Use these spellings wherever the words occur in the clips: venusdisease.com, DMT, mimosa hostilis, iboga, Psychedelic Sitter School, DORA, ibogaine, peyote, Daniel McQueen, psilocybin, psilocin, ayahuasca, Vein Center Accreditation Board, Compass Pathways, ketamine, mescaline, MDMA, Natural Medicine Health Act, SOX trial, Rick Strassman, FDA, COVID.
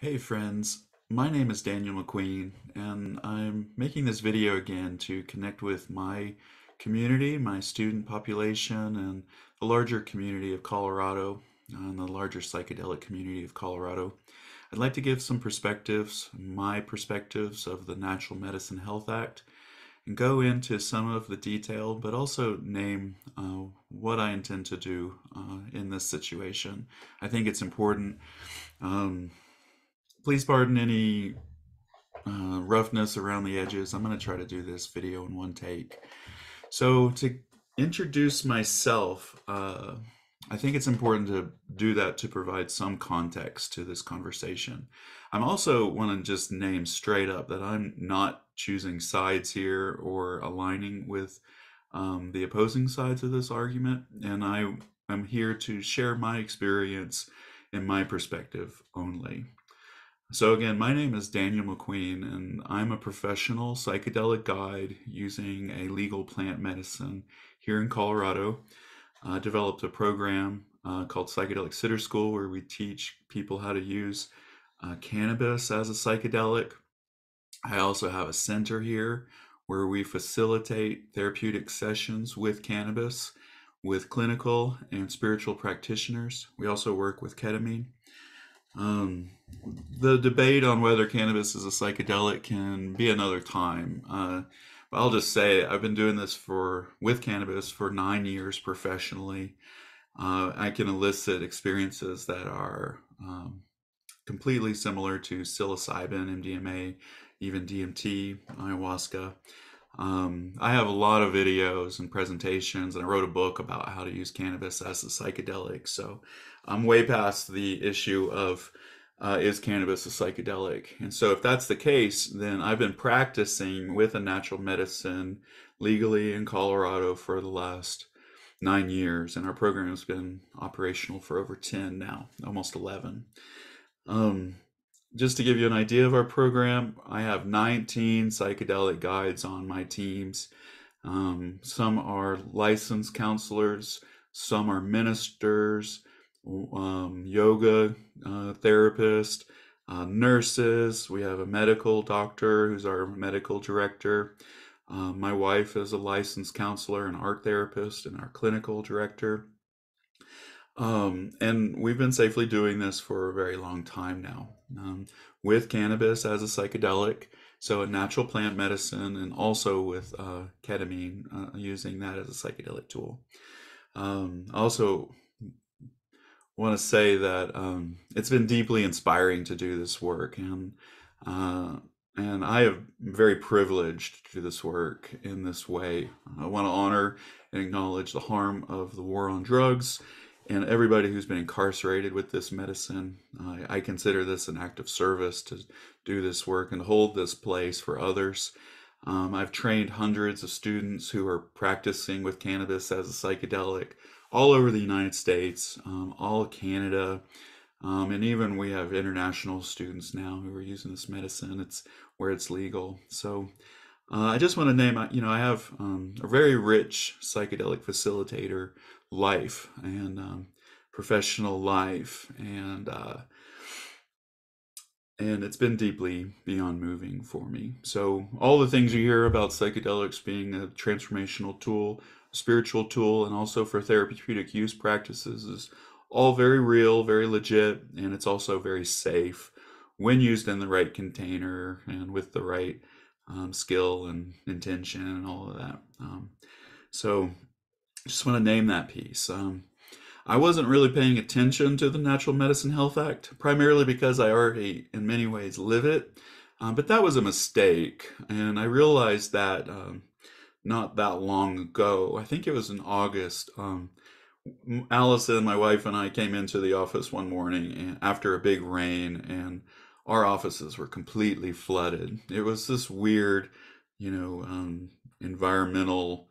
Hey friends, my name is Daniel McQueen, and I'm making this video again to connect with my community, my student population, and the larger community of Colorado, and the larger psychedelic community of Colorado. I'd like to give some perspectives, my perspectives of the Natural Medicine Health Act, and go into some of the detail, but also name what I intend to do in this situation. I think it's important. Please pardon any roughness around the edges. I'm going to try to do this video in one take. So to introduce myself, I think it's important to do that to provide some context to this conversation. I also want to just name straight up that I'm not choosing sides here or aligning with the opposing sides of this argument. And I am here to share my experience and my perspective only. So again, my name is Daniel McQueen, and I'm a professional psychedelic guide using a legal plant medicine here in Colorado. I developed a program called Psychedelic Sitter School, where we teach people how to use cannabis as a psychedelic. I also have a center here where we facilitate therapeutic sessions with cannabis, with clinical and spiritual practitioners. We also work with ketamine. The debate on whether cannabis is a psychedelic can be another time. But I'll just say I've been doing this with cannabis for 9 years professionally. I can elicit experiences that are completely similar to psilocybin, MDMA, even DMT, ayahuasca. I have a lot of videos and presentations, and I wrote a book about how to use cannabis as a psychedelic. So I'm way past the issue of is cannabis a psychedelic? And so if that's the case, then I've been practicing with a natural medicine legally in Colorado for the last 9 years. And our program has been operational for over 10 now, almost 11. Just to give you an idea of our program, I have 19 psychedelic guides on my teams. Some are licensed counselors, some are ministers, yoga therapists, nurses. We have a medical doctor who's our medical director. My wife is a licensed counselor and art therapist and our clinical director. And we've been safely doing this for a very long time now, with cannabis as a psychedelic, so a natural plant medicine, and also with ketamine, using that as a psychedelic tool. I also want to say that it's been deeply inspiring to do this work, and I am very privileged to do this work in this way. I want to honor and acknowledge the harm of the war on drugs and everybody who's been incarcerated with this medicine. I consider this an act of service to do this work and hold this place for others. I've trained hundreds of students who are practicing with cannabis as a psychedelic all over the United States, all Canada, and even we have international students now who are using this medicine. It's where it's legal. So I just want to name, I have a very rich psychedelic facilitator life and professional life, and it's been deeply beyond moving for me. So all the things you hear about psychedelics being a transformational tool, spiritual tool, and also for therapeutic use practices is all very real, very legit, and it's also very safe when used in the right container and with the right skill and intention and all of that. So just want to name that piece. I wasn't really paying attention to the Natural Medicine Health Act, primarily because I already in many ways live it, but that was a mistake. And I realized that not that long ago, I think it was in August, Allison, my wife, and I came into the office one morning after a big rain, and our offices were completely flooded. It was this weird, environmental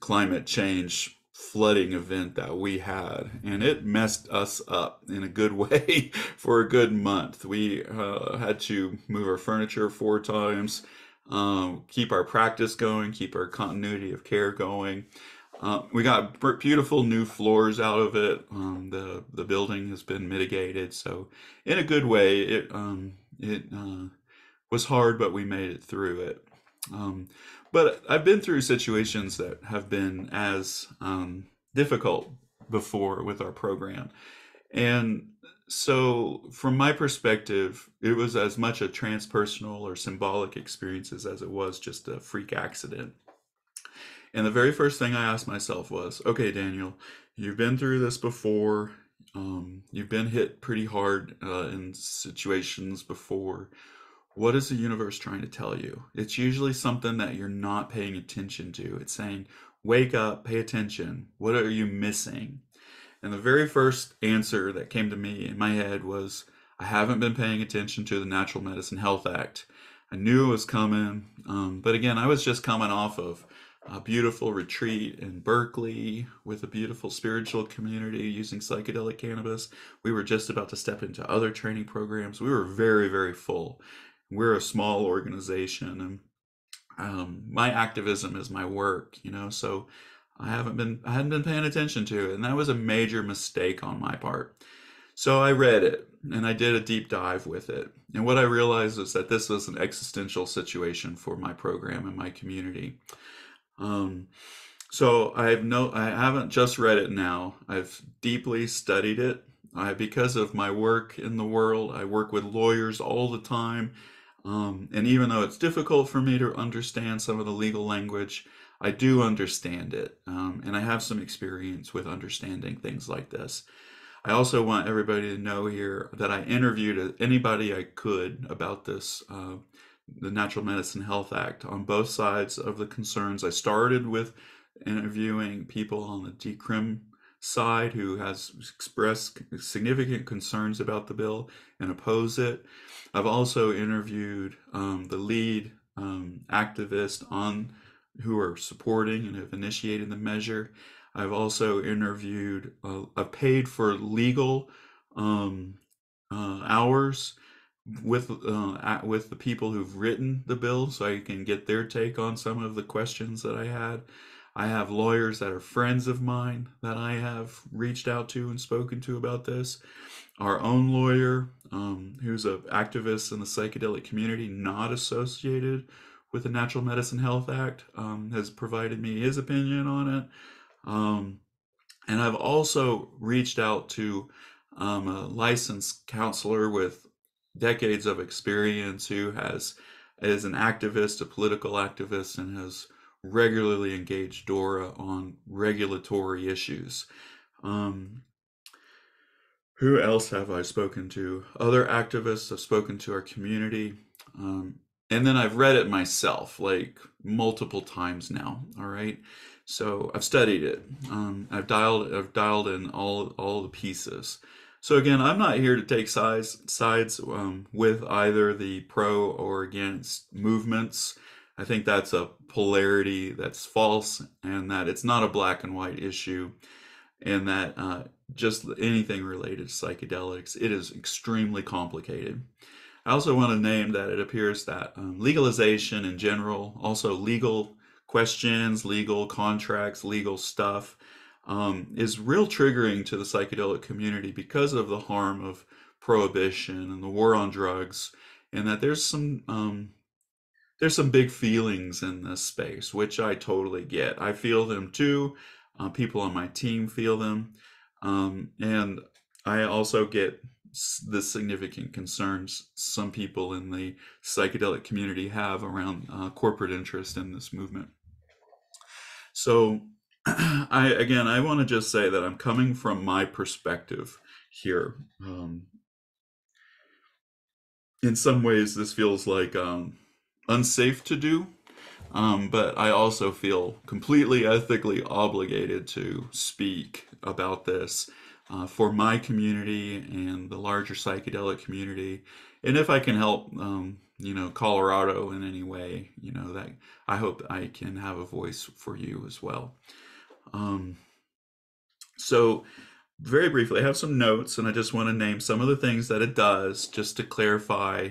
climate change flooding event that we had, and it messed us up in a good way for a good month. We had to move our furniture 4 times, keep our practice going, keep our continuity of care going. We got beautiful new floors out of it. The building has been mitigated, so in a good way. It was hard, but we made it through it. But I've been through situations that have been as difficult before with our program, and so from my perspective, it was as much a transpersonal or symbolic experiences as it was just a freak accident. And the very first thing I asked myself was, okay, Daniel, you've been through this before. You've been hit pretty hard in situations before. What is the universe trying to tell you? It's usually something that you're not paying attention to. It's saying, wake up, pay attention. What are you missing? And the very first answer that came to me in my head was, I haven't been paying attention to the Natural Medicine Health Act. I knew it was coming. But again, I was just coming off of a beautiful retreat in Berkeley with a beautiful spiritual community using psychedelic cannabis. We were just about to step into other training programs. We were very, very full. We're a small organization, and my activism is my work, you know, so I hadn't been paying attention to it, and that was a major mistake on my part. So I read it, and I did a deep dive with it, and what I realized is that this was an existential situation for my program and my community. So I haven't just read it now. I've deeply studied it. Because of my work in the world, I work with lawyers all the time, and even though it's difficult for me to understand some of the legal language, I do understand it, and I have some experience with understanding things like this. I also want everybody to know here that I interviewed anybody I could about this, the Natural Medicine Health Act, on both sides of the concerns. I started with interviewing people on the decrim side who has expressed significant concerns about the bill and oppose it. I've also interviewed the lead activist on who are supporting and have initiated the measure. I've also interviewed, I've paid for legal hours with the people who've written the bill, so I can get their take on some of the questions that I had. I have lawyers that are friends of mine that I have reached out to and spoken to about this. Our own lawyer, who's an activist in the psychedelic community, not associated with the Natural Medicine Health Act, has provided me his opinion on it. And I've also reached out to a licensed counselor with decades of experience who is an activist, a political activist, and has regularly engaged DORA on regulatory issues. Who else have I spoken to? Other activists have spoken to our community. And then I've read it myself, like multiple times now. All right, so I've studied it. I've dialed in all the pieces. So again, I'm not here to take sides with either the pro or against movements. I think that's a polarity that's false, and that it's not a black and white issue, and that just anything related to psychedelics, it is extremely complicated. I also want to name that it appears that legalization in general, also legal questions, legal contracts, legal stuff, is real triggering to the psychedelic community because of the harm of prohibition and the war on drugs, and that there's some big feelings in this space, which I totally get. I feel them too. People on my team feel them, and I also get the significant concerns some people in the psychedelic community have around corporate interest in this movement. So I want to just say that I'm coming from my perspective here. In some ways this feels like unsafe to do, but I also feel completely ethically obligated to speak about this for my community and the larger psychedelic community. And if I can help, you know, Colorado in any way, you know, that I hope I can have a voice for you as well. So very briefly, I have some notes, and I just want to name some of the things that it does just to clarify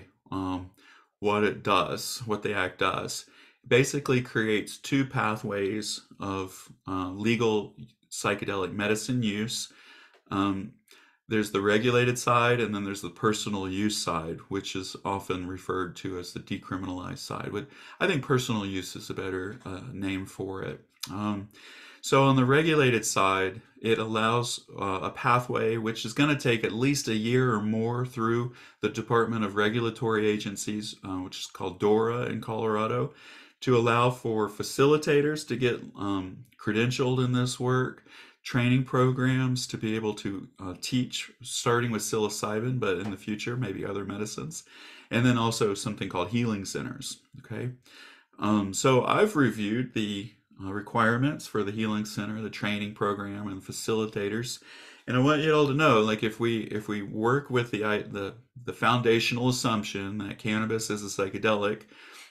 what the act does. basically creates two pathways of legal psychedelic medicine use. There's the regulated side, and then there's the personal use side, which is often referred to as the decriminalized side. But I think personal use is a better name for it. So on the regulated side, it allows a pathway which is going to take at least a year or more through the Department of Regulatory Agencies, which is called DORA in Colorado, to allow for facilitators to get credentialed in this work, training programs to be able to teach, starting with psilocybin, but in the future, maybe other medicines, and then also something called healing centers, okay? So I've reviewed the requirements for the healing center, the training program, and facilitators, and I want you all to know, like, if we work with the foundational assumption that cannabis is a psychedelic,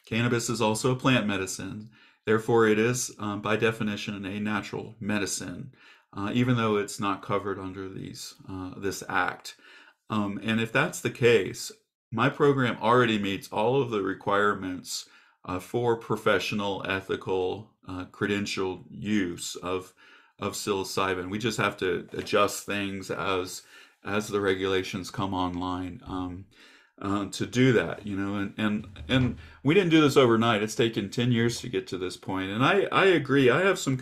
cannabis is also a plant medicine, therefore it is, by definition, a natural medicine, even though it's not covered under these this act. And if that's the case, my program already meets all of the requirements for professional, ethical, credentialed use of psilocybin. We just have to adjust things as the regulations come online to do that, you know, and we didn't do this overnight. It's taken 10 years to get to this point. And I agree. I have some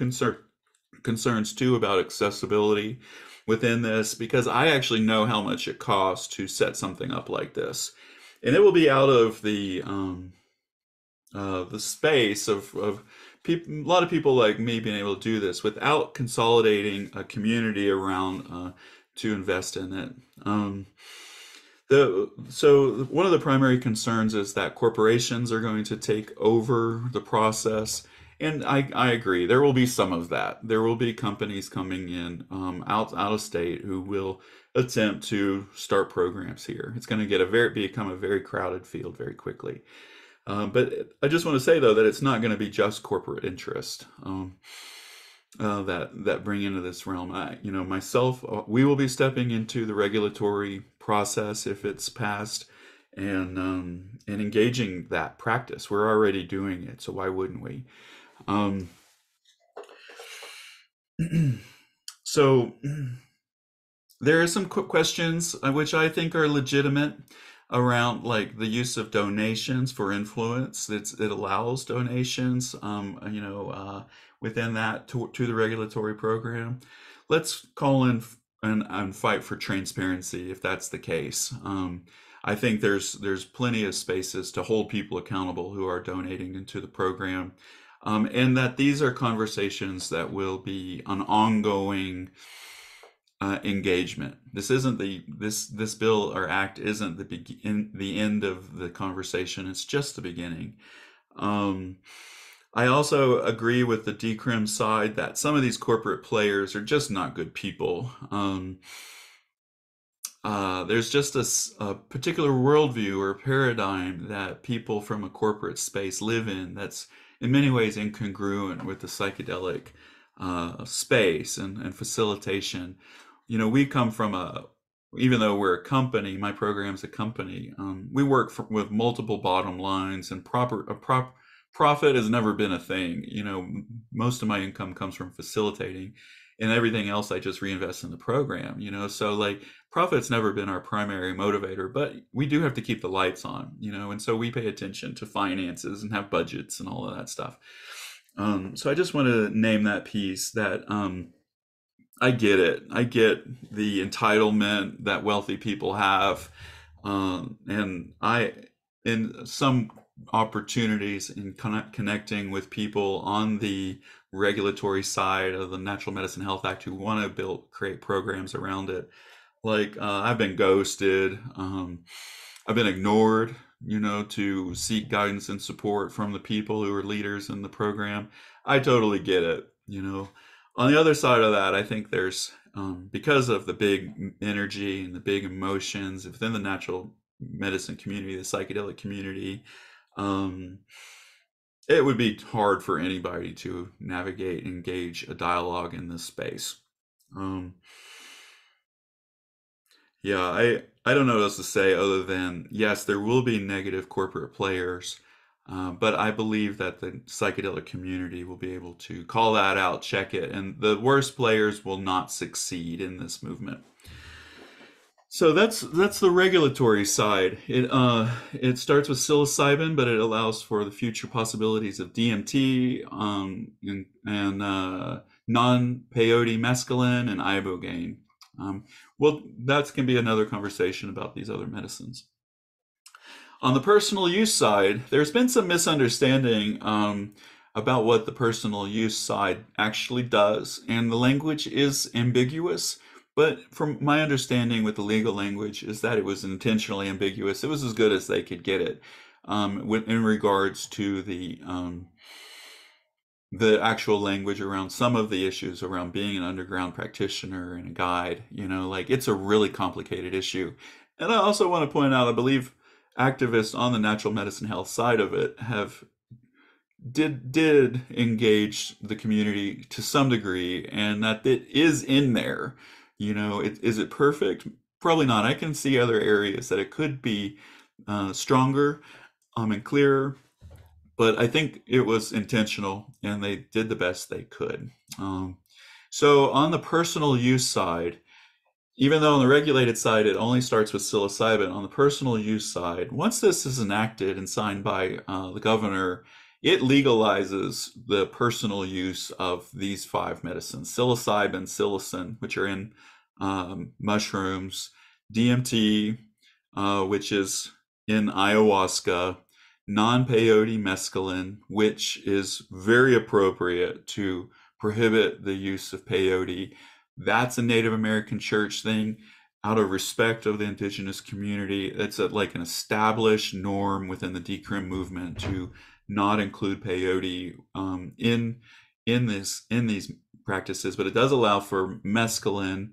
concerns too about accessibility within this, because I actually know how much it costs to set something up like this, and it will be out of the space of people, a lot of people like me being able to do this without consolidating a community around to invest in it. So one of the primary concerns is that corporations are going to take over the process, and I agree. There will be some of that. There will be companies coming in out of state who will attempt to start programs here. It's going to get become a very crowded field very quickly. But I just want to say, though, that it's not going to be just corporate interest that bring into this realm. We will be stepping into the regulatory process if it's passed, and engaging that practice. We're already doing it, so why wouldn't we? So there are some questions which I think are legitimate around, like, the use of donations for influence. It allows donations, within that to the regulatory program. Let's call in and fight for transparency if that's the case. I think there's plenty of spaces to hold people accountable who are donating into the program, and that these are conversations that will be an ongoing engagement. This isn't this bill or act isn't the end of the conversation. It's just the beginning. I also agree with the decrim side that some of these corporate players are just not good people. There's just a particular worldview or paradigm that people from a corporate space live in that's in many ways incongruent with the psychedelic space and facilitation. You know, we come from even though we're a company, my program's a company, we work with multiple bottom lines, and profit has never been a thing. You know, most of my income comes from facilitating, and everything else I just reinvest in the program, you know, so like profit's never been our primary motivator, but we do have to keep the lights on, you know, and so we pay attention to finances and have budgets and all of that stuff. So I just want to name that piece that, I get it. I get the entitlement that wealthy people have, and I, in some opportunities in connecting with people on the regulatory side of the Natural Medicine Health Act who want to create programs around it, like I've been ghosted, I've been ignored, you know, to seek guidance and support from the people who are leaders in the program. I totally get it, you know. On the other side of that, I think there's, because of the big energy and the big emotions within the natural medicine community, the psychedelic community, it would be hard for anybody to navigate, engage a dialogue in this space. I don't know what else to say other than, yes, there will be negative corporate players. But I believe that the psychedelic community will be able to call that out, check it, and the worst players will not succeed in this movement. So that's the regulatory side. It starts with psilocybin, but it allows for the future possibilities of DMT and non-peyote mescaline and ibogaine. Well, that's going to be another conversation about these other medicines. On the personal use side, there's been some misunderstanding about what the personal use side actually does, and the language is ambiguous. But from my understanding with the legal language is that it was intentionally ambiguous. It was as good as they could get it in regards to the actual language around some of the issues around being an underground practitioner and a guide. You know, like, it's a really complicated issue. And I also want to point out, I believe activists on the natural medicine health side of it have did engage the community to some degree, and that it is in there. You know, is it perfect? Probably not. I can see other areas that it could be stronger and clearer, but I think it was intentional and they did the best they could. So on the personal use side, even though on the regulated side, it only starts with psilocybin, on the personal use side, once this is enacted and signed by the governor, it legalizes the personal use of these 5 medicines: psilocybin, psilocin, which are in mushrooms, DMT, which is in ayahuasca, non-peyote mescaline, which is very appropriate to prohibit the use of peyote. That's a Native American church thing, out of respect of the indigenous community. It's like an established norm within the decrim movement to not include peyote in these practices, but it does allow for mescaline.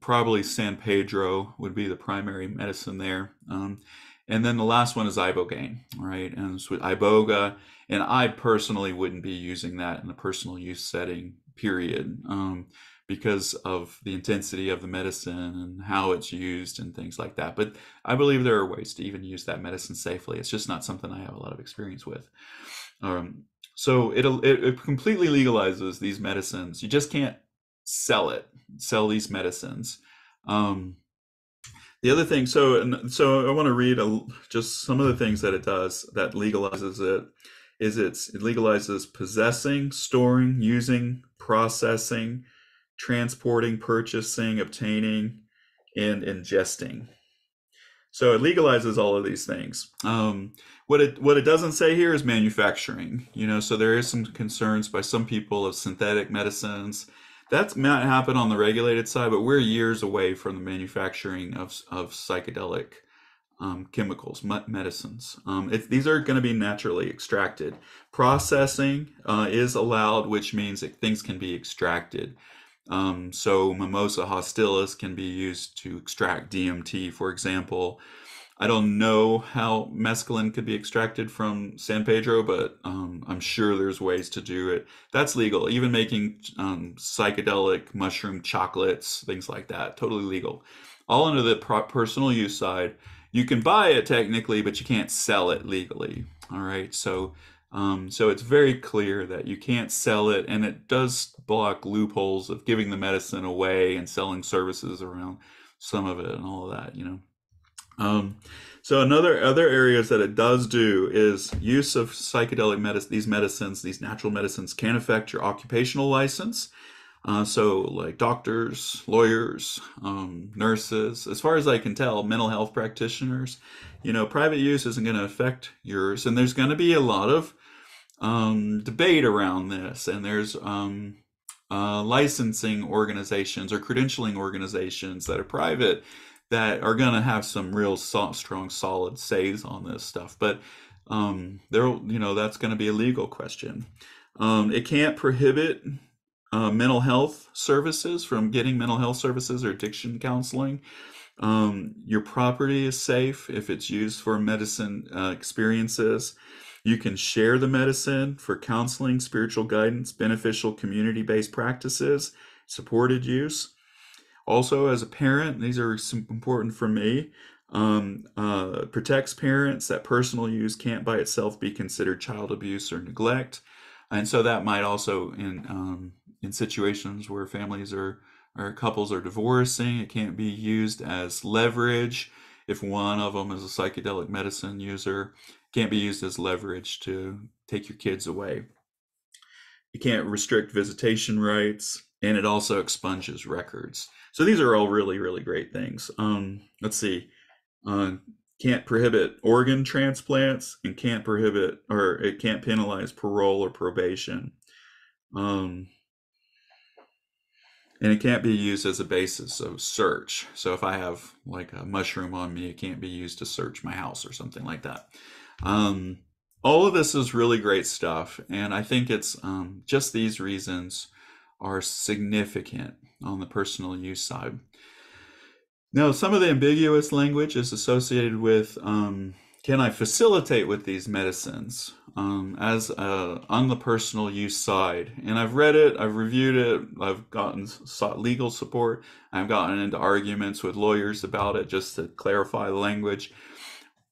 Probably San Pedro would be the primary medicine there, and then the last one is ibogaine, right? And it's with iboga, and I personally wouldn't be using that in a personal use setting, period, because of the intensity of the medicine and how it's used and things like that. But I believe there are ways to even use that medicine safely. It's just not something I have a lot of experience with. So it completely legalizes these medicines. You just can't sell these medicines. The other thing, so I want to read just some of the things that it does that legalizes it. It legalizes possessing, storing, using, processing, transporting, purchasing, obtaining, and ingesting. So it legalizes all of these things. What it doesn't say here is manufacturing. You know, so there is some concerns by some people of synthetic medicines. That might happen on the regulated side, but we're years away from the manufacturing of psychedelic chemicals, medicines. These are going to be naturally extracted. Processing is allowed, which means that things can be extracted. So mimosa hostilis can be used to extract DMT, for example. I don't know how mescaline could be extracted from San Pedro, but I'm sure there's ways to do it. That's legal. Even making psychedelic mushroom chocolates, things like that, totally legal. All under the personal use side. You can buy it technically, but you can't sell it legally. All right, so it's very clear that you can't sell it, and it does block loopholes of giving the medicine away and selling services around some of it and all of that, you know. So other areas that it does do is use of psychedelic these natural medicines can affect your occupational license. So like doctors, lawyers, nurses, as far as I can tell, mental health practitioners, you know, private use isn't going to affect yours. And there's going to be a lot of debate around this. And there's licensing organizations or credentialing organizations that are private that are going to have some real strong, solid says on this stuff. But you know, that's going to be a legal question. It can't prohibit mental health services from getting mental health services or addiction counseling. Your property is safe if it's used for medicine experiences. You can share the medicine for counseling, spiritual guidance, beneficial community-based practices, supported use. Also, as a parent, these are some important for me. Protects parents that personal use can't by itself be considered child abuse or neglect. And so that might also, in situations where families or couples are divorcing, it can't be used as leverage. If one of them is a psychedelic medicine user, it can't be used as leverage to take your kids away. It can't restrict visitation rights, and it also expunges records. So these are all really, really great things. Let's see. Can't prohibit organ transplants, and can't prohibit, or it can't penalize parole or probation. And it can't be used as a basis of search. So if I have like a mushroom on me, it can't be used to search my house or something like that. All of this is really great stuff. And I think it's just these reasons are significant on the personal use side. Now, some of the ambiguous language is associated with, can I facilitate with these medicines on the personal use side? And I've read it, I've reviewed it, I've sought legal support, I've gotten into arguments with lawyers about it just to clarify the language.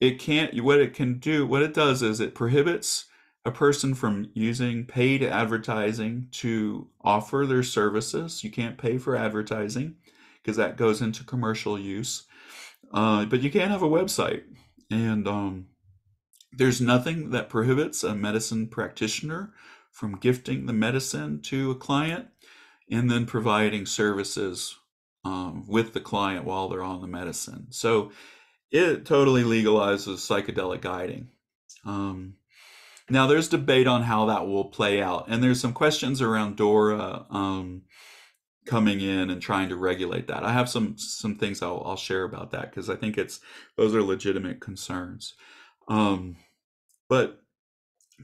It can't, what it does is it prohibits a person from using paid advertising to offer their services. You can't pay for advertising because that goes into commercial use, but you can have a website. And there's nothing that prohibits a medicine practitioner from gifting the medicine to a client and then providing services with the client while they're on the medicine. So it totally legalizes psychedelic guiding. Now there's debate on how that will play out. And there's some questions around DORA coming in and trying to regulate that. I have some things I'll share about that, because I think those are legitimate concerns. But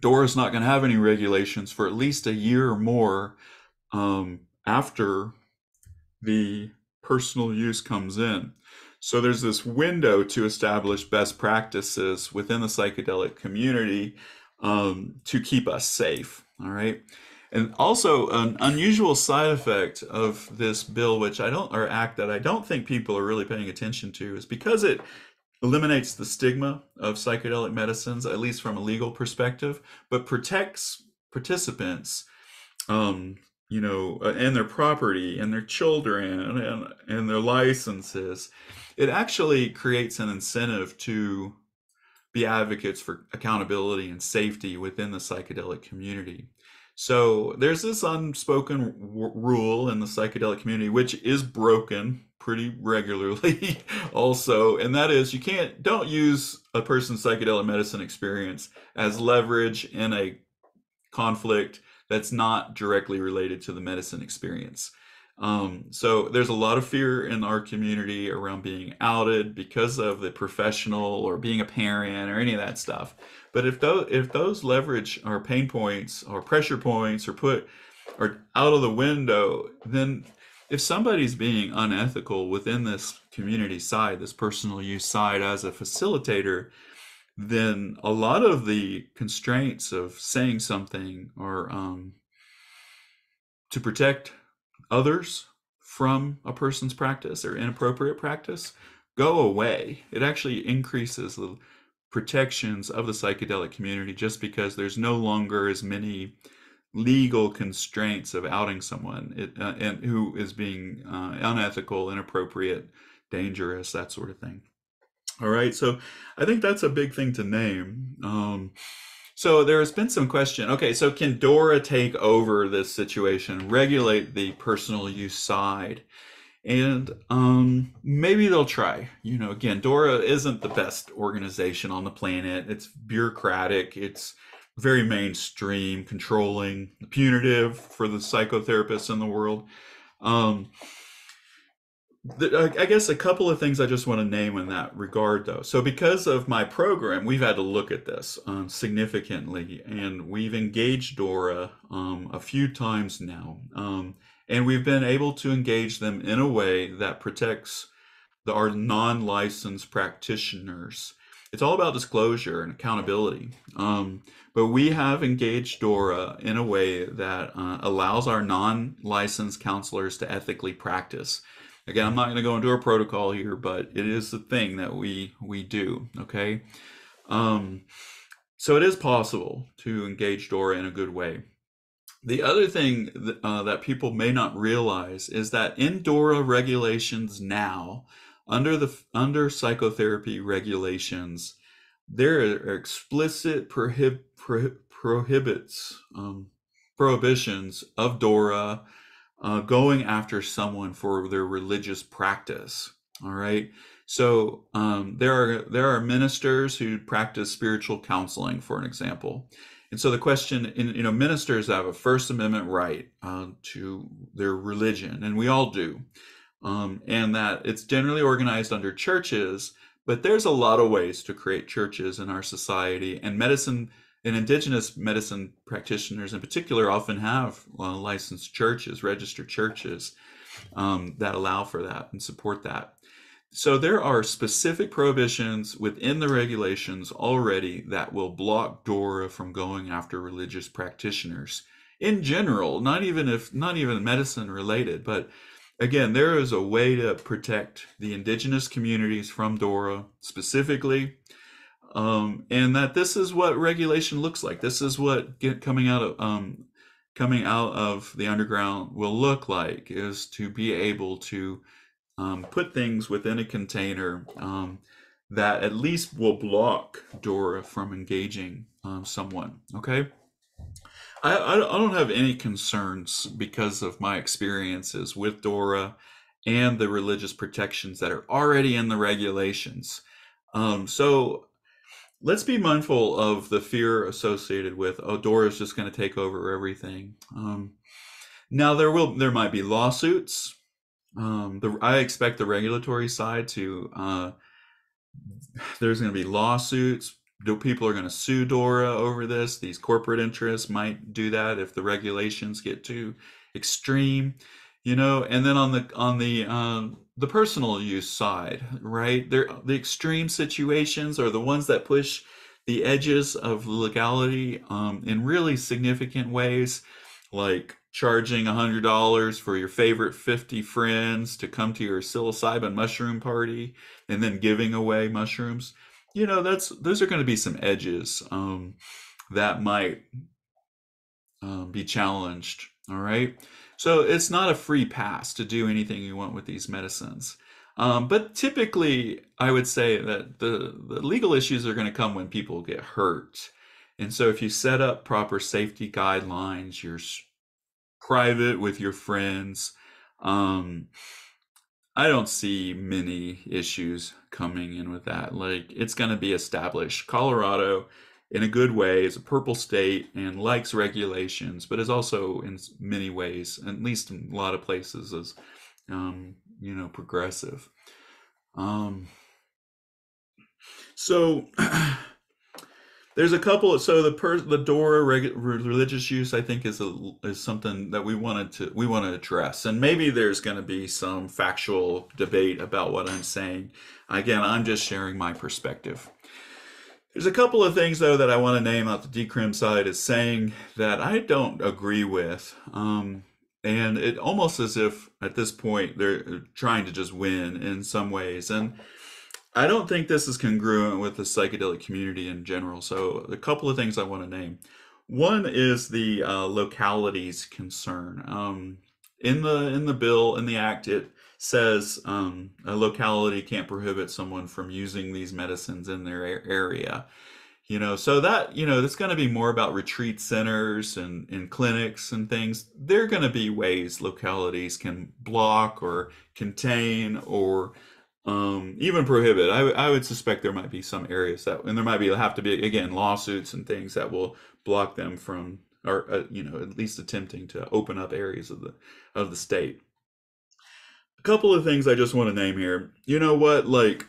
DORA's not going to have any regulations for at least a year or more after the personal use comes in. So there's this window to establish best practices within the psychedelic community to keep us safe. All right. And also an unusual side effect of this bill, or act that I don't think people are really paying attention to, is because it eliminates the stigma of psychedelic medicines, at least from a legal perspective, but protects participants, and their property and their children and their licenses. It actually creates an incentive to be advocates for accountability and safety within the psychedelic community. So there's this unspoken rule in the psychedelic community, which is broken pretty regularly also. And that is, don't use a person's psychedelic medicine experience as leverage in a conflict that's not directly related to the medicine experience. So there's a lot of fear in our community around being outed because of the professional or being a parent or any of that stuff. But if those leverage or pain points or pressure points are out of the window, then if somebody's being unethical within this community side, this personal use side as a facilitator, then a lot of the constraints of saying something or to protect others from a person's practice or inappropriate practice go away. It actually increases the protections of the psychedelic community, just because there's no longer as many legal constraints of outing someone and who is being unethical, inappropriate, dangerous, that sort of thing. All right, so I think that's a big thing to name. So there has been some question. Okay, so can DORA take over this situation, regulate the personal use side? And maybe they'll try. Again, DORA isn't the best organization on the planet. It's bureaucratic. It's very mainstream, controlling, punitive for the psychotherapists in the world. I guess a couple of things I just want to name in that regard, though. So because of my program, we've had to look at this significantly, and we've engaged DORA a few times now, and we've been able to engage them in a way that protects our non-licensed practitioners. It's all about disclosure and accountability, but we have engaged DORA in a way that allows our non-licensed counselors to ethically practice. Again, I'm not going to go into a protocol here, but it is the thing that we do, okay? So it is possible to engage DORA in a good way. The other thing that people may not realize is that in DORA regulations now, under psychotherapy regulations, there are explicit prohibitions of DORA going after someone for their religious practice. All right. So there are ministers who practice spiritual counseling, for an example. And so the question, ministers have a First Amendment right to their religion, and we all do. And that it's generally organized under churches, but there's a lot of ways to create churches in our society, and medicine and indigenous medicine practitioners in particular often have licensed churches, registered churches that allow for that and support that. So there are specific prohibitions within the regulations already that will block DORA from going after religious practitioners in general, not even medicine related. But again, there is a way to protect the indigenous communities from DORA specifically, and that this is what regulation looks like. This is what coming out of the underground will look like, is to be able to put things within a container that at least will block DORA from engaging someone, okay? I don't have any concerns because of my experiences with DORA and the religious protections that are already in the regulations. So let's be mindful of the fear associated with, oh, DORA is just going to take over everything. Now, there might be lawsuits. I expect the regulatory side to, there's going to be lawsuits. People are going to sue DORA over this. These corporate interests might do that if the regulations get too extreme, and then on the personal use side, right? The extreme situations are the ones that push the edges of legality in really significant ways, like charging $100 for your favorite 50 friends to come to your psilocybin mushroom party and then giving away mushrooms. Those are going to be some edges that might be challenged. All right. So it's not a free pass to do anything you want with these medicines. But typically, I would say that the legal issues are going to come when people get hurt. And so if you set up proper safety guidelines, you're private with your friends, I don't see many issues coming in with that. Like, it's going to be established. Colorado, in a good way, is a purple state and likes regulations, but is also in many ways, at least in a lot of places, is progressive. So there's a couple. So the DORA religious use, I think, is something that we want to address, and maybe there's going to be some factual debate about what I'm saying. Again, I'm just sharing my perspective. There's a couple of things though that I want to name out the decrim side is saying that I don't agree with, and it almost as if at this point they're trying to just win in some ways, and I don't think this is congruent with the psychedelic community in general. So a couple of things I want to name. One is the localities concern. In the bill, in the act, it says a locality can't prohibit someone from using these medicines in their area. So that, it's going to be more about retreat centers and clinics and things. There are going to be ways localities can block or contain or even prohibit. I would suspect there might be some areas that, and there might be, have to be, again, lawsuits and things that will block them from, or at least attempting to open up areas of the state. A couple of things I just want to name here. You know what? Like,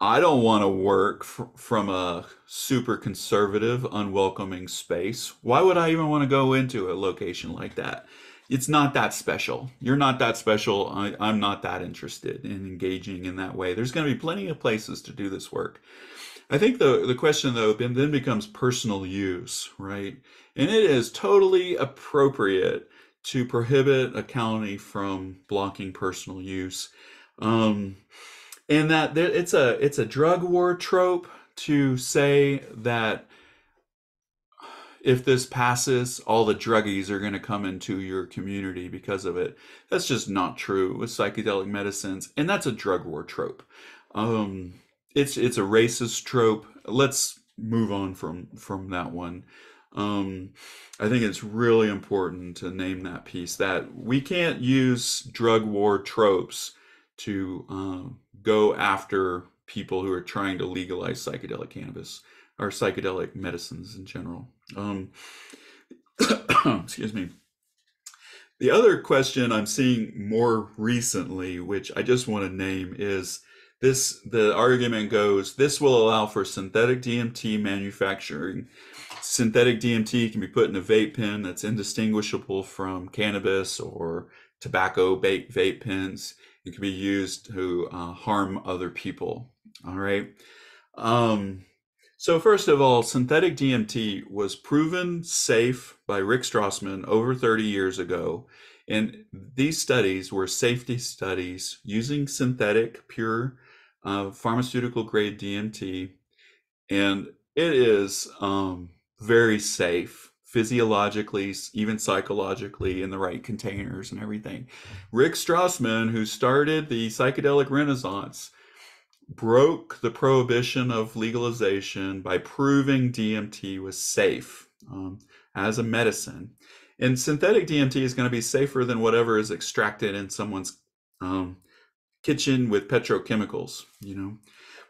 I don't want to work from a super conservative, unwelcoming space. Why would I even want to go into a location like that? It's not that special. You're not that special. I'm not that interested in engaging in that way. There's going to be plenty of places to do this work. I think the question though then becomes personal use, right? And it is totally appropriate to prohibit a county from blocking personal use. And that there, it's a drug war trope to say that if this passes, all the druggies are going to come into your community because of it. That's just not true with psychedelic medicines, and that's a drug war trope. It's a racist trope. Let's move on from that one. I think it's really important to name that piece, that we can't use drug war tropes to go after people who are trying to legalize psychedelic cannabis or psychedelic medicines in general. Excuse me. The other question I'm seeing more recently, which I just want to name, is this: the argument goes, this will allow for synthetic DMT manufacturing. Synthetic DMT can be put in a vape pen that's indistinguishable from cannabis or tobacco vape pens. It can be used to harm other people. All right. So first of all, synthetic DMT was proven safe by Rick Strassman over 30 years ago. And these studies were safety studies using synthetic, pure pharmaceutical grade DMT. And it is very safe, physiologically, even psychologically, in the right containers and everything. Rick Strassman, who started the psychedelic renaissance, broke the prohibition of legalization by proving DMT was safe as a medicine. And synthetic DMT is going to be safer than whatever is extracted in someone's kitchen with petrochemicals, you know.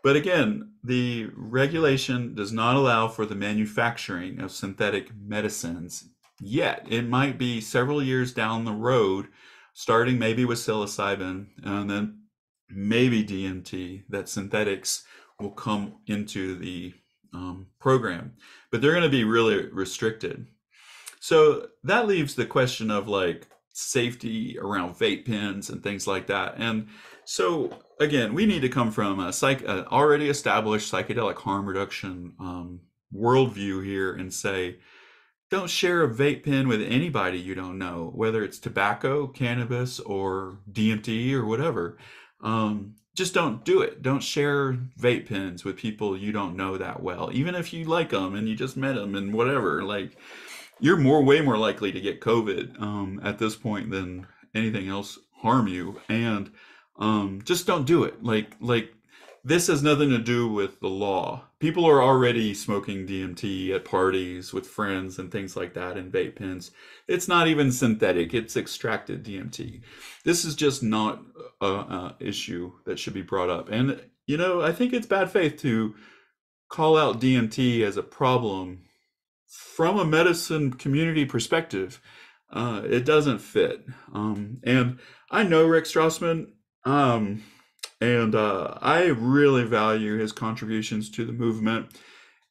But again, the regulation does not allow for the manufacturing of synthetic medicines yet. It might be several years down the road, starting maybe with psilocybin and then maybe DMT, that synthetics will come into the program, but they're going to be really restricted. So that leaves the question of like safety around vape pens and things like that. And so again, we need to come from an already established psychedelic harm reduction worldview here and say, don't share a vape pen with anybody you don't know, whether it's tobacco, cannabis, or DMT or whatever. Just don't do it. Don't share vape pens with people you don't know that well, even if you like them and you just met them and whatever. Like, you're way more likely to get COVID at this point than anything else harm you. And just don't do it. Like this has nothing to do with the law. People are already smoking DMT at parties with friends and things like that in vape pens. It's not even synthetic, it's extracted DMT. This is just not an issue that should be brought up. And, you know, I think it's bad faith to call out DMT as a problem from a medicine community perspective. It doesn't fit. And I know Rick Strassman, and I really value his contributions to the movement.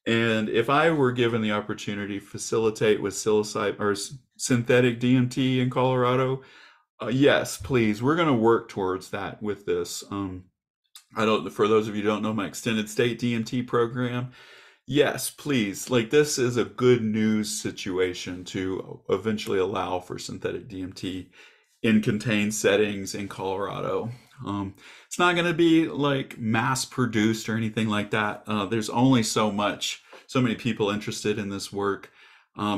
And if I were given the opportunity to facilitate with psilocybin or synthetic DMT in Colorado, yes, please, we're going to work towards that with this. For those of you who don't know my extended state DMT program, yes, please, like, this is a good news situation to eventually allow for synthetic DMT in contained settings in Colorado. It's not going to be like mass produced or anything like that. There's only so many people interested in this work.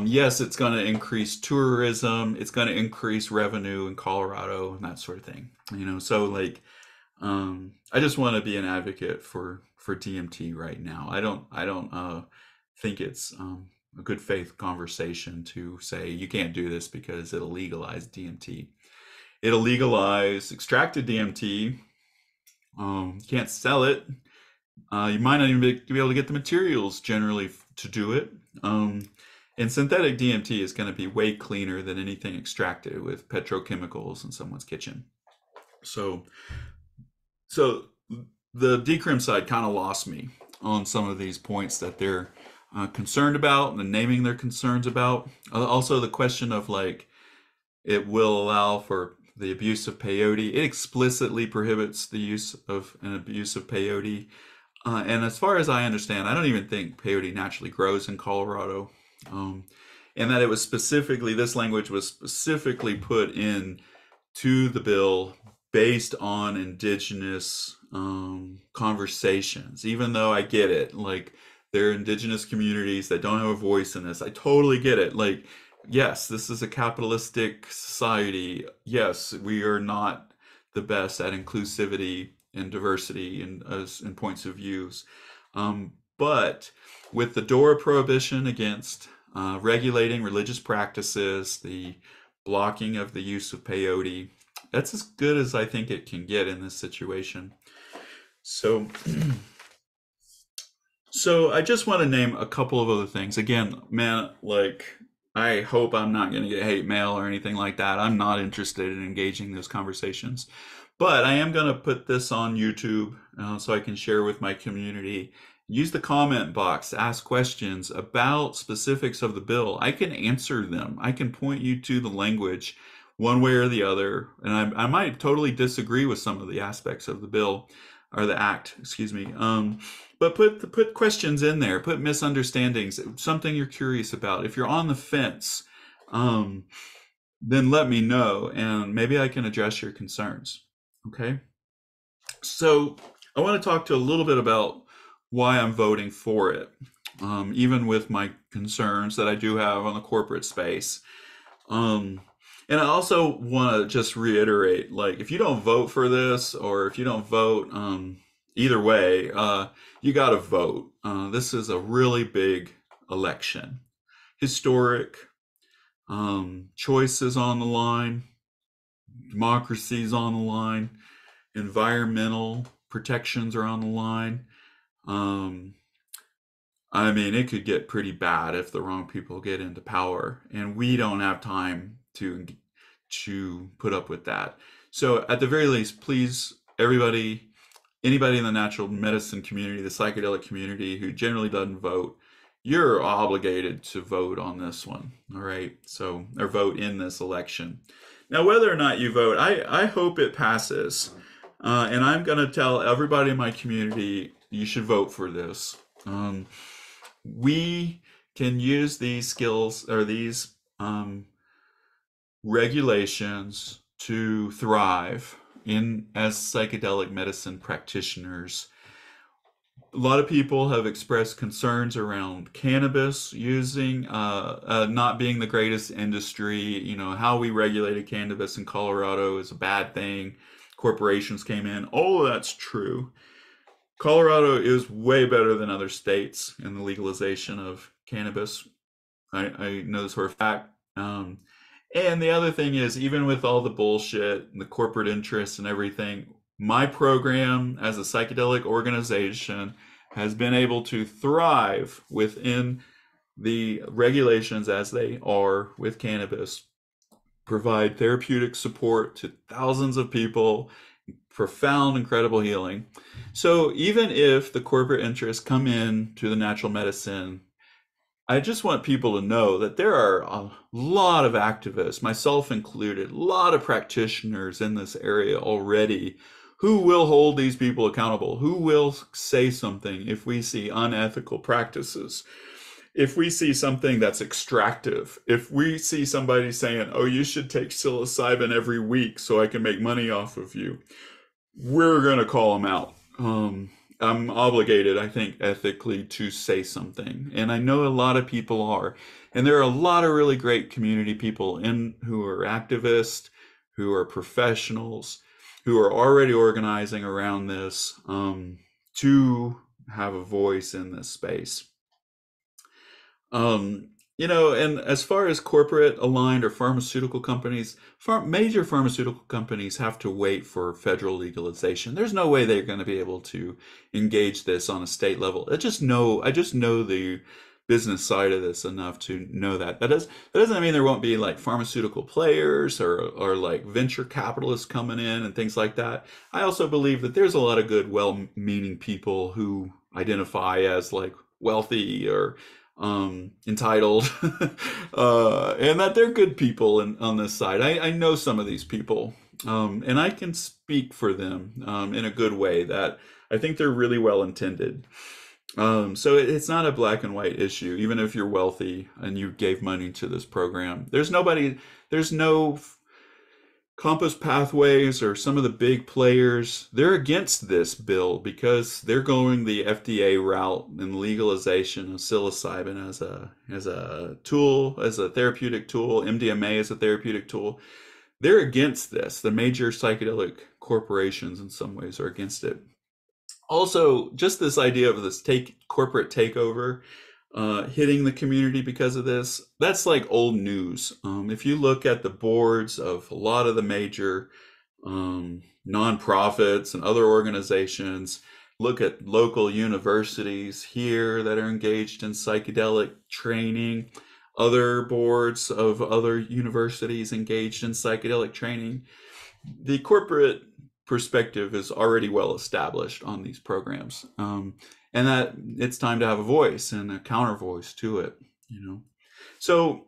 Yes, it's going to increase tourism. It's going to increase revenue in Colorado and that sort of thing, you know? So like, I just want to be an advocate for DMT right now. I don't think it's, a good faith conversation to say you can't do this because it'll legalize DMT. It'll legalize extracted DMT. You can't sell it. You might not even be able to get the materials generally to do it. And synthetic DMT is going to be way cleaner than anything extracted with petrochemicals in someone's kitchen. So the decrim side kind of lost me on some of these points that they're concerned about and naming their concerns about. Also the question of like, it will allow for the abuse of peyote. It explicitly prohibits the use of an abuse of peyote. And as far as I understand, I don't even think peyote naturally grows in Colorado. and that it was specifically, this language was specifically put in to the bill based on indigenous conversations, even though I get it, like they're indigenous communities that don't have a voice in this. I totally get it. Like, yes, this is a capitalistic society. Yes, we are not the best at inclusivity and diversity and points of views. But with the DORA prohibition against regulating religious practices, the blocking of the use of peyote, that's as good as I think it can get in this situation. So I just want to name a couple of other things. Again, man, like, I hope I'm not going to get hate mail or anything like that. I'm not interested in engaging those conversations. But I am going to put this on YouTube so I can share with my community. Use the comment box to ask questions about specifics of the bill. I can answer them. I can point you to the language one way or the other. And I might totally disagree with some of the aspects of the bill, or the act, excuse me. But put questions in there, put misunderstandings, something you're curious about. If you're on the fence, then let me know and maybe I can address your concerns, okay? So I wanna talk to a little bit about why I'm voting for it, even with my concerns that I do have on the corporate space. And I also wanna just reiterate, like, if you don't vote for this, or if you don't vote, either way, you got to vote. This is a really big election. Historic. Choices on the line. Democracy's on the line. Environmental protections are on the line. I mean, it could get pretty bad if the wrong people get into power. And we don't have time to put up with that. So at the very least, please, everybody, anybody in the natural medicine community, the psychedelic community who generally doesn't vote, you're obligated to vote on this one, all right? So, or vote in this election. Now, whether or not you vote, I hope it passes. And I'm gonna tell everybody in my community, you should vote for this. We can use these skills, or these regulations, to thrive in as psychedelic medicine practitioners. A lot of people have expressed concerns around cannabis using, not being the greatest industry. You know, how we regulated cannabis in Colorado is a bad thing. Corporations came in. All of that's true. Colorado is way better than other states in the legalization of cannabis. I know this for a fact. And the other thing is, even with all the bullshit and the corporate interests and everything, my program as a psychedelic organization has been able to thrive within the regulations as they are with cannabis, provide therapeutic support to thousands of people, profound, incredible healing. So even if the corporate interests come in to the natural medicine, I just want people to know that there are a lot of activists, myself included, a lot of practitioners in this area already, who will hold these people accountable, who will say something if we see unethical practices, if we see something that's extractive, if we see somebody saying, oh, you should take psilocybin every week so I can make money off of you, we're gonna call them out. I'm obligated, I think, ethically to say something. And I know a lot of people are. And there are a lot of really great community people who are activists, who are professionals, who are already organizing around this to have a voice in this space. You know, and as far as corporate aligned or pharmaceutical companies, major pharmaceutical companies have to wait for federal legalization. There's no way they're going to be able to engage this on a state level. I just know the business side of this enough to know that. That doesn't mean there won't be like pharmaceutical players or like venture capitalists coming in and things like that. I also believe that there's a lot of good, well-meaning people who identify as like wealthy or entitled, and that they're good people on this side. I know some of these people, and I can speak for them in a good way, that I think they're really well intended. So it's not a black and white issue. Even if you're wealthy and you gave money to this program, there's no Compass Pathways or some of the big players. They're against this bill because they're going the FDA route and legalization of psilocybin as a tool, as a therapeutic tool, MDMA as a therapeutic tool. They're against this. The major psychedelic corporations in some ways are against it. Also, just this idea of this corporate takeover hitting the community because of this, that's like old news. If you look at the boards of a lot of the major nonprofits and other organizations, look at local universities here that are engaged in psychedelic training, other boards of other universities engaged in psychedelic training, the corporate perspective is already well established on these programs, and that it's time to have a voice and a counter voice to it, you know. So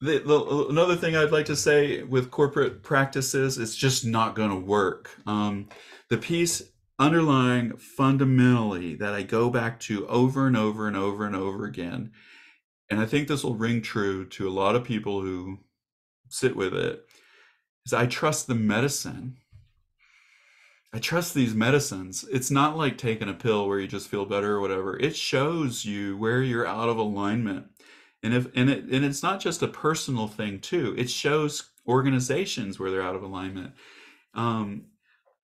another thing I'd like to say with corporate practices, it's just not going to work. The piece underlying fundamentally that I go back to over and over and over and over again, and I think this will ring true to a lot of people who sit with it, is I trust the medicine. I trust these medicines. It's not like taking a pill where you just feel better or whatever. It shows you where you're out of alignment. And it's not just a personal thing too. It shows organizations where they're out of alignment.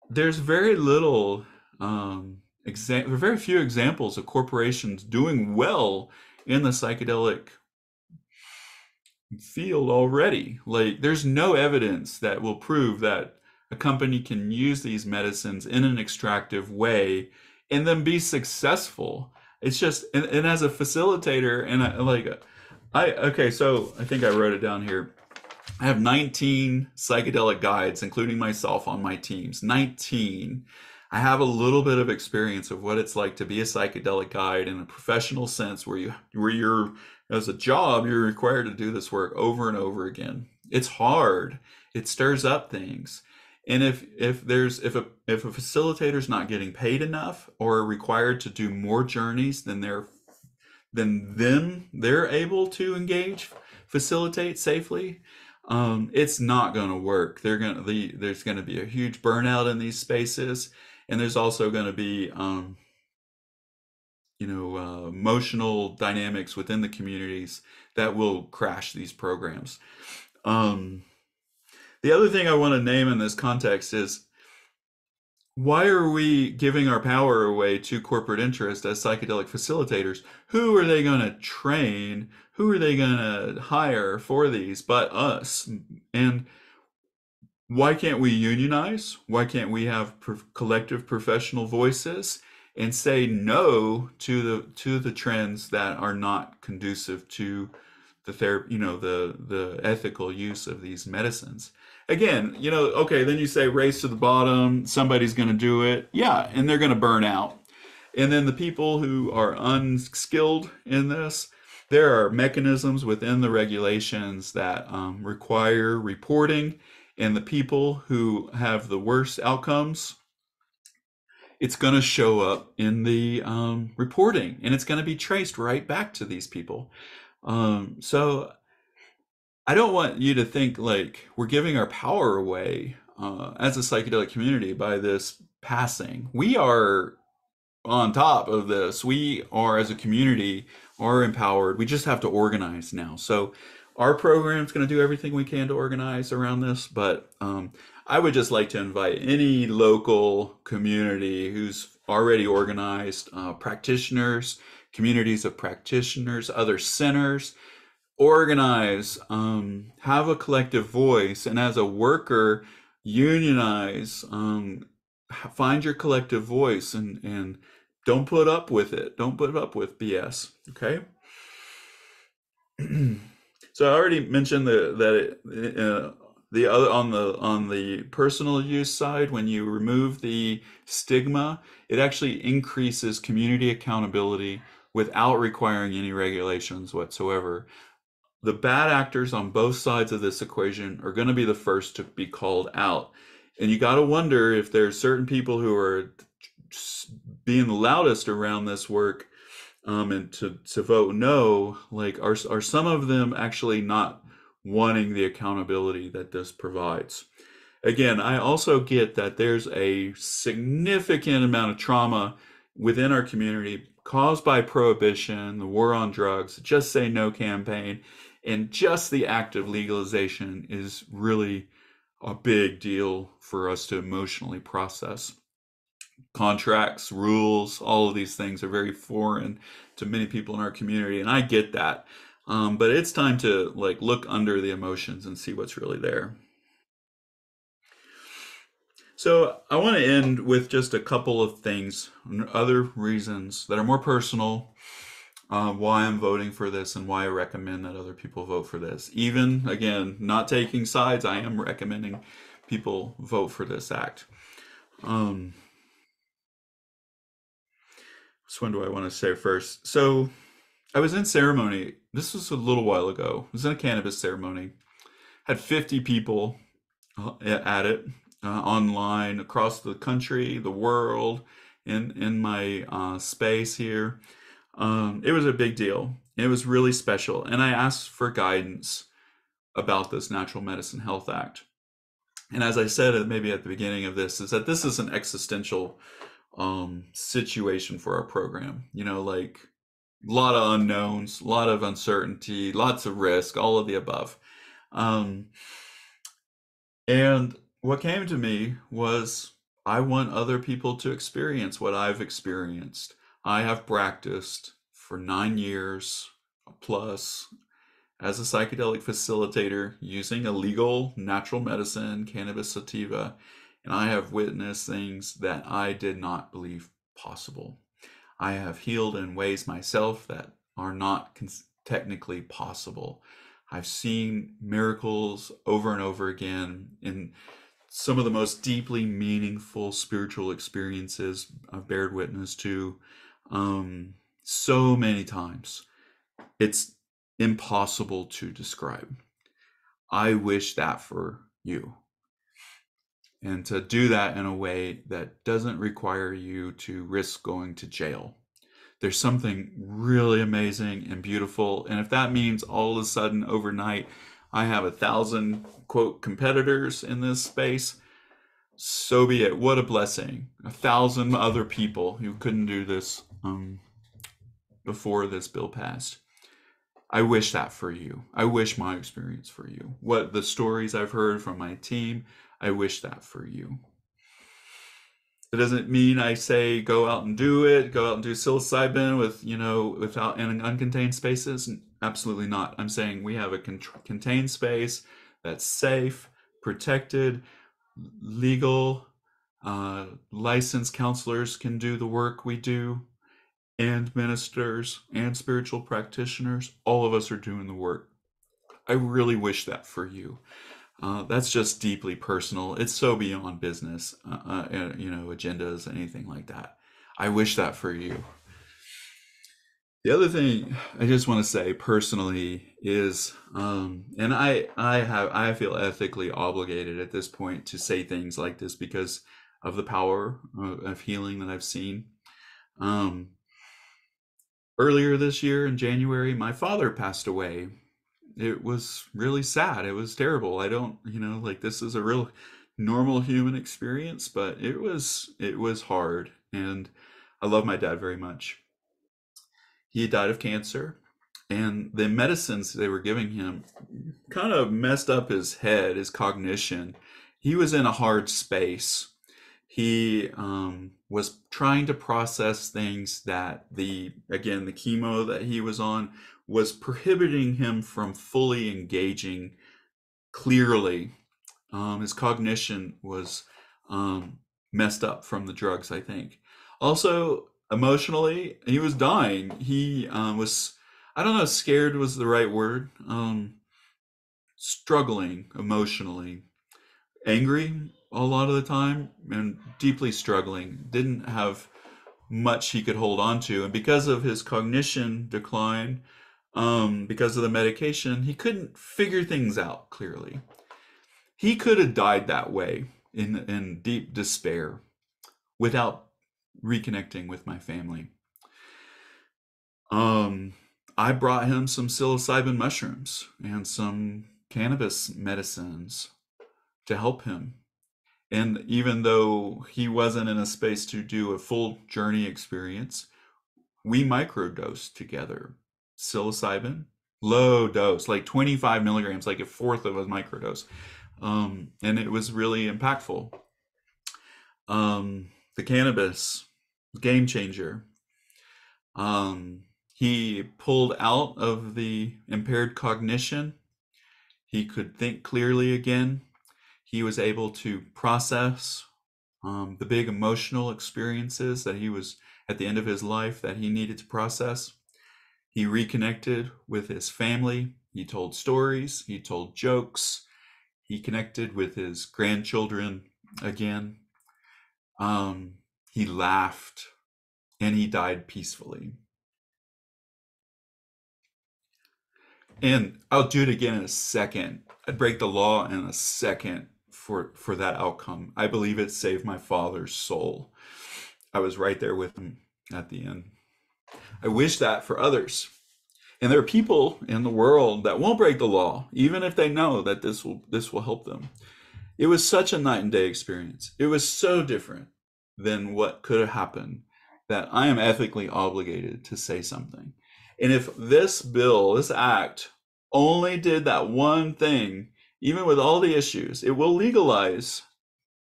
There's very little, very few examples of corporations doing well in the psychedelic field already. Like, there's no evidence that will prove that a company can use these medicines in an extractive way and then be successful. It's just, and as a facilitator, and okay, so I think I wrote it down here. I have 19 psychedelic guides, including myself, on my teams. 19. I have a little bit of experience of what it's like to be a psychedelic guide in a professional sense, where you're as a job, you're required to do this work over and over again. It's hard. It stirs up things. And if a facilitator's not getting paid enough or required to do more journeys than they're able to engage, facilitate safely, it's not going to work. There's going to be a huge burnout in these spaces. And there's also going to be, emotional dynamics within the communities that will crash these programs. The other thing I want to name in this context is, why are we giving our power away to corporate interest as psychedelic facilitators? Who are they going to train? Who are they going to hire for these but us? And why can't we unionize? Why can't we have collective professional voices and say no to the trends that are not conducive to the therapy, the ethical use of these medicines? Again, okay, then you say race to the bottom, somebody's going to do it. Yeah, and they're going to burn out. And then the people who are unskilled in this, there are mechanisms within the regulations that require reporting. And the people who have the worst outcomes, it's going to show up in the reporting, and it's going to be traced right back to these people. So I don't want you to think like we're giving our power away as a psychedelic community by this passing. We are on top of this. We are, as a community, are empowered. We just have to organize now. So our program's going to do everything we can to organize around this, but I would just like to invite any local community who's already organized, practitioners, communities of practitioners, other centers, organize, have a collective voice, and as a worker, unionize, find your collective voice, and don't put up with it. Don't put up with BS, okay? So I already mentioned the other, on the personal use side, when you remove the stigma, it actually increases community accountability without requiring any regulations whatsoever. The bad actors on both sides of this equation are going to be the first to be called out, and you got to wonder if there's certain people who are being the loudest around this work, and to vote no, like, are some of them actually not wanting the accountability that this provides? Again, I also get that there's a significant amount of trauma within our community caused by prohibition, the war on drugs, Just Say No campaign, and just the act of legalization is really a big deal for us to emotionally process. Contracts, rules, all of these things are very foreign to many people in our community, and I get that. But it's time to like look under the emotions and see what's really there. So I want to end with just a couple of things, other reasons that are more personal, why I'm voting for this and why I recommend that other people vote for this. Even, again, not taking sides, I am recommending people vote for this act. So when do I want to say first? So I was in ceremony. This was a little while ago. I was in a cannabis ceremony. Had 50 people at it, online, across the country, the world, in my space here. It was a big deal. It was really special. And I asked for guidance about this Natural Medicine Health Act. And as I said, maybe at the beginning of this, is that this is an existential situation for our program. You know, like, a lot of unknowns, a lot of uncertainty, lots of risk, all of the above. And what came to me was, I want other people to experience what I've experienced. I have practiced for 9 years plus as a psychedelic facilitator using illegal natural medicine, cannabis sativa, and I have witnessed things that I did not believe possible. I have healed in ways myself that are not technically possible. I've seen miracles over and over again in some of the most deeply meaningful spiritual experiences I've bared witness to so many times. It's impossible to describe. I wish that for you. And to do that in a way that doesn't require you to risk going to jail. There's something really amazing and beautiful. And if that means all of a sudden overnight, I have 1,000 quote competitors in this space, so be it. What a blessing. 1,000 other people who couldn't do this before this bill passed. I wish that for you. I wish my experience for you. What the stories I've heard from my team, I wish that for you. It doesn't mean I say go out and do it, go out and do psilocybin with, you know, without in uncontained spaces. Absolutely not. I'm saying we have a contained space that's safe, protected, legal, licensed counselors can do the work we do, and ministers and spiritual practitioners, all of us are doing the work. I really wish that for you. That's just deeply personal. It's so beyond business, you know, agendas, anything like that. I wish that for you. The other thing I just want to say personally is, and I feel ethically obligated at this point to say things like this because of the power of healing that I've seen. Earlier this year in January, my father passed away. It was really sad. It was terrible. I don't, you know, like, this is a real normal human experience, but it was hard. And I love my dad very much. He died of cancer, and the medicines they were giving him kind of messed up his head, his cognition. He was in a hard space. He was trying to process things that the chemo that he was on was prohibiting him from fully engaging clearly. His cognition was messed up from the drugs, I think. Also, emotionally, he was dying. He was, I don't know, scared was the right word. Struggling emotionally, angry a lot of the time, and deeply struggling. Didn't have much he could hold on to. And because of his cognition decline, because of the medication, he couldn't figure things out clearly. He could have died that way in deep despair without reconnecting with my family. I brought him some psilocybin mushrooms and some cannabis medicines to help him. And even though he wasn't in a space to do a full journey experience, we microdosed together. Psilocybin, low dose, like 25 milligrams, like a fourth of a microdose. And it was really impactful. The cannabis, game changer. He pulled out of the impaired cognition. He could think clearly again. He was able to process the big emotional experiences that he was at the end of his life that he needed to process. He reconnected with his family. He told stories. He told jokes. He connected with his grandchildren again. He laughed, and he died peacefully. And I'll do it again in a second. I'd break the law in a second for that outcome. I believe it saved my father's soul. I was right there with him at the end. I wish that for others. And there are people in the world that won't break the law, even if they know that this will help them. It was such a night and day experience. It was so different than what could have happened that I am ethically obligated to say something. And if this bill, this act, only did that one thing, even with all the issues, it will legalize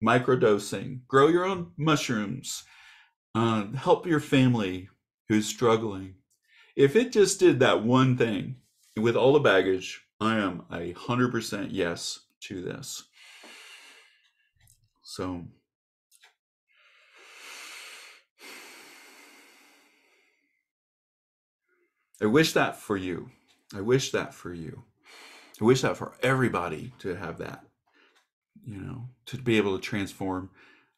microdosing, grow your own mushrooms, help your family who's struggling. If it just did that one thing, with all the baggage, I am 100% yes to this. So, I wish that for you. I wish that for you. I wish that for everybody to have that, you know, to be able to transform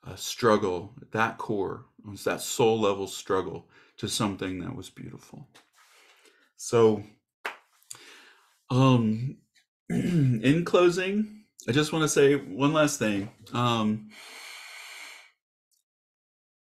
a struggle at that core, that soul level struggle, to something that was beautiful. So, in closing, I just want to say one last thing.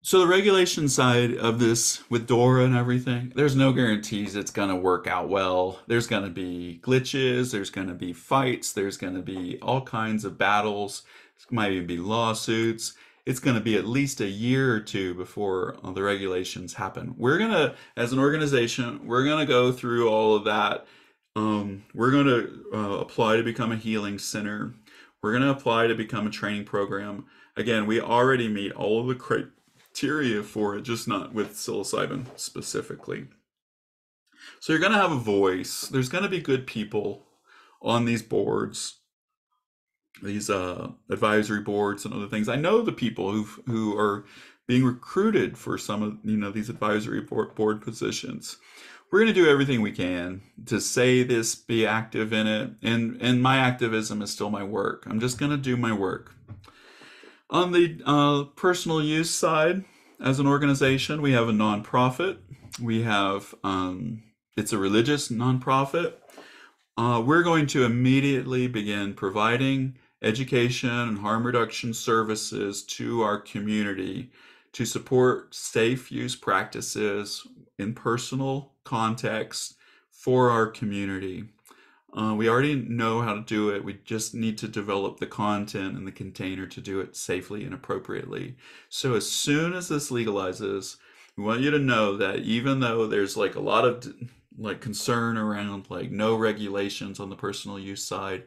So the regulation side of this with DORA and everything, there's no guarantees it's going to work out well. There's going to be glitches. There's going to be fights. There's going to be all kinds of battles. It might even be lawsuits. It's going to be at least a year or two before the regulations happen. We're going to, as an organization, we're going to go through all of that. We're going to apply to become a healing center. We're going to apply to become a training program. Again, we already meet all of the criteria for it, just not with psilocybin specifically. So you're going to have a voice. There's going to be good people on these boards, these advisory boards and other things. I know the people who are being recruited for some of, you know, these advisory board positions. We're going to do everything we can to say this, be active in it. And my activism is still my work. I'm just going to do my work. On the personal use side, as an organization, we have a nonprofit. We have, it's a religious nonprofit. We're going to immediately begin providing education and harm reduction services to our community to support safe use practices in personal context for our community. We already know how to do it. We just need to develop the content and the container to do it safely and appropriately. So as soon as this legalizes, we want you to know that even though there's like a lot of like concern around like no regulations on the personal use side,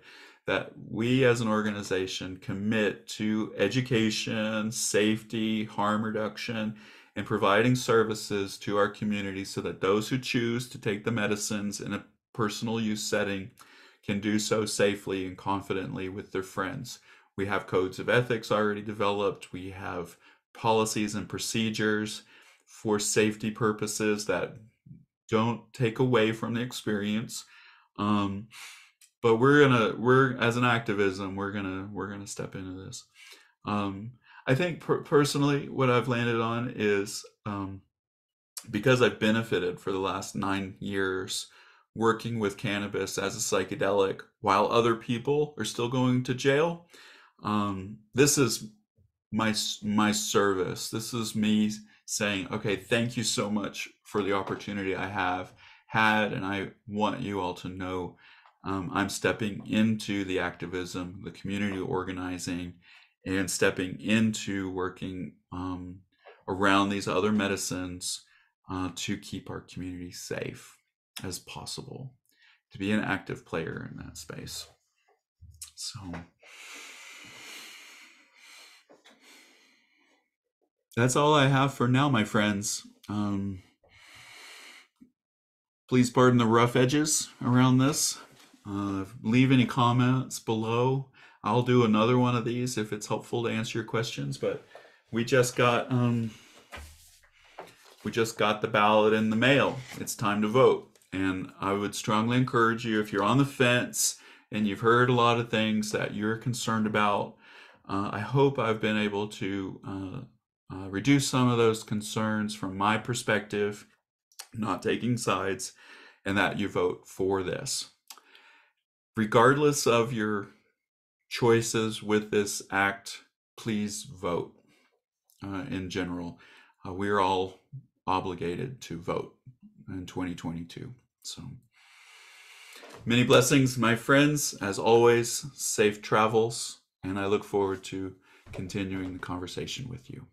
that we as an organization commit to education, safety, harm reduction, and providing services to our community so that those who choose to take the medicines in a personal use setting can do so safely and confidently with their friends. We have codes of ethics already developed. We have policies and procedures for safety purposes that don't take away from the experience. But we're as an activism, we're gonna step into this. I think personally, what I've landed on is because I've benefited for the last 9 years working with cannabis as a psychedelic while other people are still going to jail. This is my service. This is me saying, okay, thank you so much for the opportunity I have had, and I want you all to know I'm stepping into the activism, the community organizing, and stepping into working around these other medicines to keep our community safe as possible, to be an active player in that space. So that's all I have for now, my friends. Please pardon the rough edges around this. Leave any comments below. I'll do another one of these if it's helpful to answer your questions, but we just got the ballot in the mail. It's time to vote. And I would strongly encourage you, if you're on the fence and you've heard a lot of things that you're concerned about, I hope I've been able to reduce some of those concerns from my perspective, not taking sides, and that you vote for this. Regardless of your choices with this act, please vote in general. We're all obligated to vote in 2022. So many blessings, my friends. As always, safe travels, and I look forward to continuing the conversation with you.